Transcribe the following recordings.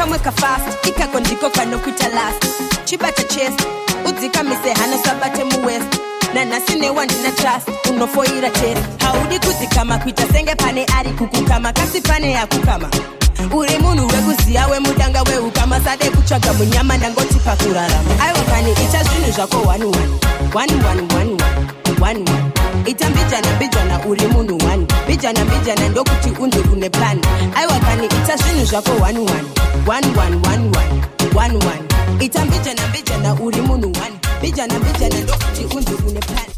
Kamweka fast, tika kondiko kano kuita last. Chibata chest, uzika mise hana sabate muwest. Nana sine wandi na trust, unofoira chest. Haudi kuzikama kuita senge pane ari kukukama. Kasi pane ya kukama. Ure munu weguzia we mudanga we ukama. Sade kuchaga munyama nangoti pakurara. Ayo kani itazunu jako wanu wanu. Wanu wanu wanu wanu wanu. Itambijana bijana uri munu wanu. Bijana bijana ndokuti undu kuneplani. Aiwakani itazunu jako wanu wanu. Wanu wanu wanu wanu wanu wanu. Itambijana bijana uri munu wanu. Bijana bijana ndokuti undu kuneplani.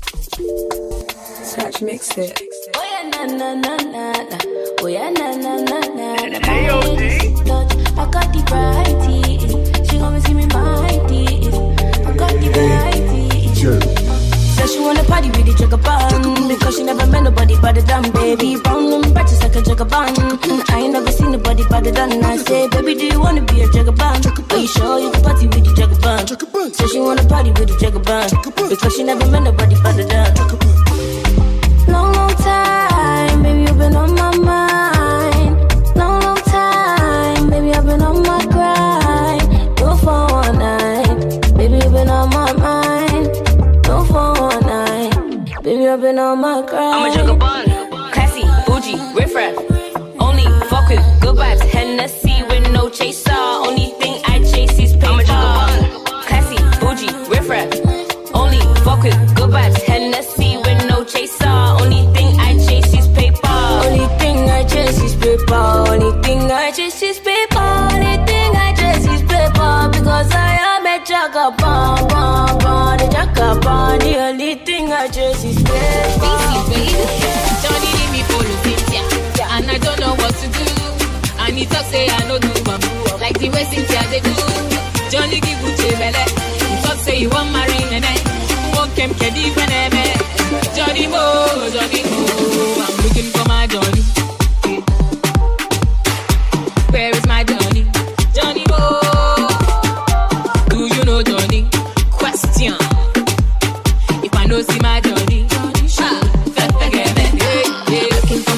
Scratch mix it. Oya na na na na na. Oya na na na na na. I got the variety. She gonna see me mighty. I got the variety. She wanna party with the Jagabon, because she never met nobody but the dumb baby. Brown and practice like a Jagabon. I ain't never seen nobody but the dumb. I say, baby, do you wanna be a Jagabon? Are you sure you can party with the Jagabon? So she wanna party with the Jagabon, because she never met nobody but the dumb. Long, long time, baby, you've been on my mind. Long, long time, baby, I've been on my grind. Go for one night, baby, you've been on my mind. Go for one night, baby, I've been on my grind. I'm a Jagabon, classy, bougie, riffraff. Only fuck with good vibes, Hennessy with no chaser. Only thing I chase is paper. I'm a Jagabon, classy, bougie, riffraff. Only fuck with good vibes, Hennessy with no chaser. Only thing I chase is paper. Only thing I chase is paper. Only thing I chase is paper. Only thing I chase is paper, because I am a Jagabon. Jagabon, the only thing I chase is paper. Johnny leave me for Cynthia, and I don't know what to do. And he talk say I no do bamboo, like the way Cynthia they do. Johnny give you chevele, he talk say you want marry nene, won't come kedi veneme. Johnny mo, I'm looking for my Johnny. Where is my Johnny? Johnny mo, do you know Johnny? Question. No see my Johnny, looking for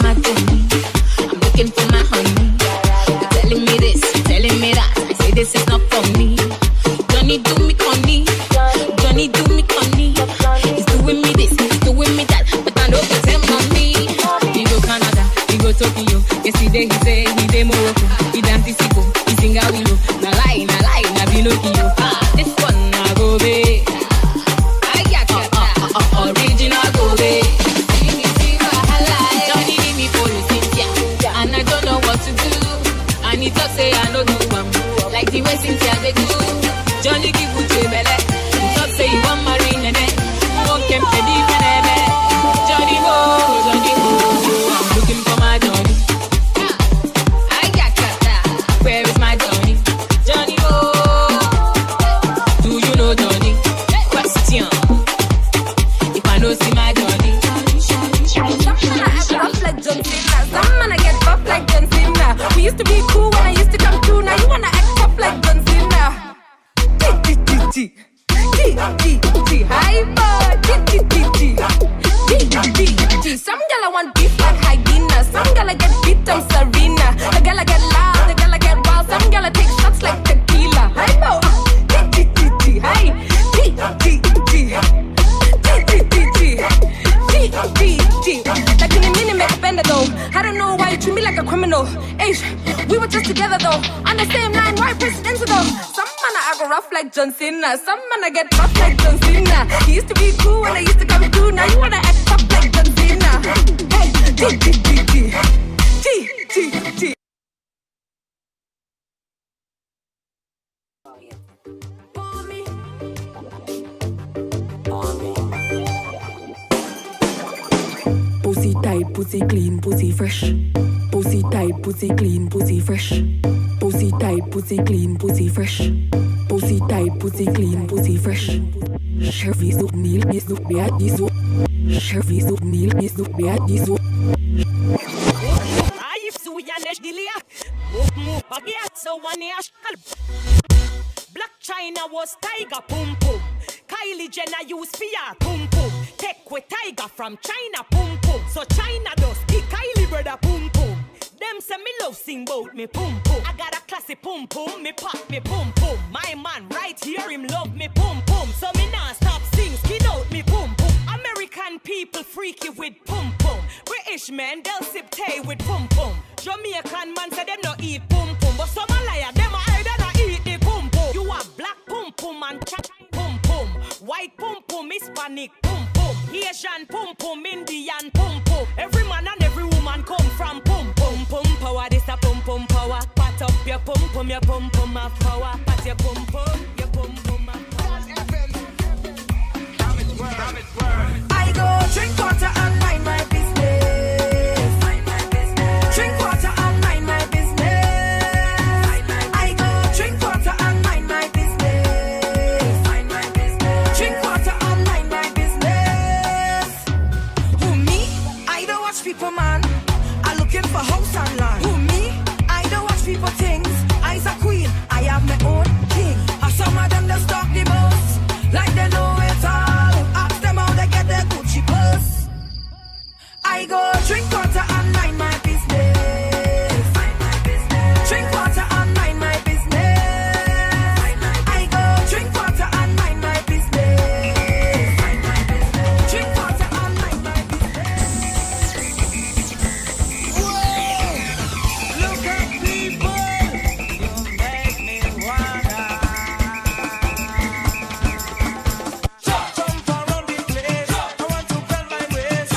my Johnny, I'm looking for my honey. You're telling me this, you're telling me that. I say this is not for me. Johnny do me conny, Johnny do me conny. He's doing me this, he's doing me that, but I don't get him on me. We go Canada, we go Tokyo. Yesterday he say Morocco. He dance the sickle, he sing a willow. Na lie, na Pinocchio. This one na go be. Say I know do bamboo, like the way Cynthia they do. Johnny give you chevele, he talk say he want marry nene, won't come kedi veneme. Johnny mo, I'm looking for my Johnny. I got that. Where is my Johnny? Johnny mo, do you know Johnny? Question. If I don't see my Johnny, I drop like John Cena. Some man I get buff like John Cena. We used to be cool. Some girl I want beef like hyena. Some girl I get beat like Serena. A girl I get loud, a girl I get wild. Some girl I take shots like tequila. Hey mo, hey, like in a minute, bender though. I don't know why you treat me like a criminal. Hey, we were just together though, on the same line, right presidential though. I go rough like John Cena. Some man I get rough like John Cena. He used to be cool when I used to come through. Now you wanna act up like John Cena. Hey, T. Pussy tight, pussy clean, pussy fresh. Pussy tight, pussy clean, pussy fresh. Pussy tight, pussy clean, pussy fresh. Pussy tight, pussy clean, pussy fresh. Shervis up kneel, is up bad, is up. Shervis up kneel, is up bad, is up. I if Suyanesh Dilia, so one ash. Black China was tiger, pum pum. Kylie Jenner used fear, pum pum. Take with tiger from China, pum pum. So China does, the Kylie brother, pum pum. Them say me love see. thing bout me pum pum. I got a classy pum pum, me pop me pum pum. My man right here, him love me pum pum. So me nah stop sing, skin out me pum pum. American people freaky with pum pum. British men, they'll sip tea with pum pum. Jamaican man say them no eat pum pum. But some a liar, them a either not eat the pum pum. You are black pum pum and chat pum pum. White pum pum, Hispanic pum pum. Asian pum pum, Indian pum pum. Every man and every woman come from pum pum. Pum power, this a pum pum power. Pat up your pum pum of power. Pat your pum pum of power. I go drink water and mind my business. Mind my business. Drink water and mind my business. Mind my business. I go drink water and mind my business. Mind my business. Drink water and mind my business. Who me? I don't watch people, man. I'm looking for house and land. Who me? I don't watch people things. I's a queen. I have my own king. And some of them just talk the most, like they know it all. I go drink water and mind my business. Mind my business. Drink water and mind my business. Mind my business. I go drink water and mind my business. Mind my business. Drink water and mind my business. Whoa! Look at people. You make me wanna jump around the place. I want to bend my waist.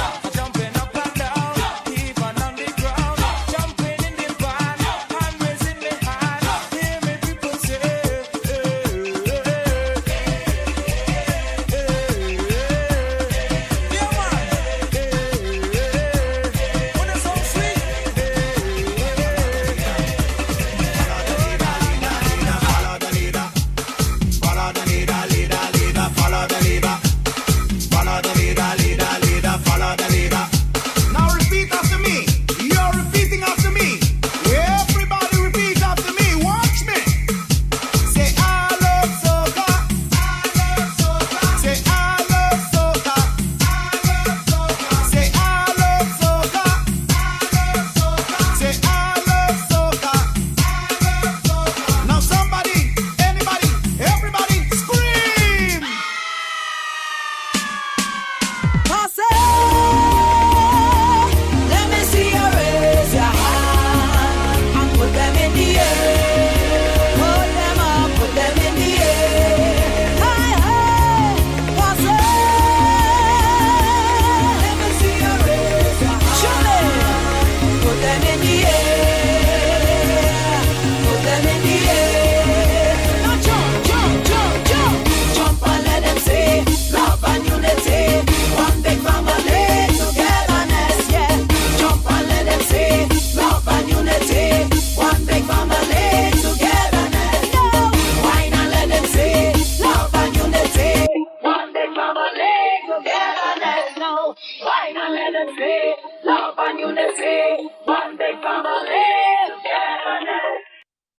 Love and unity, one big family.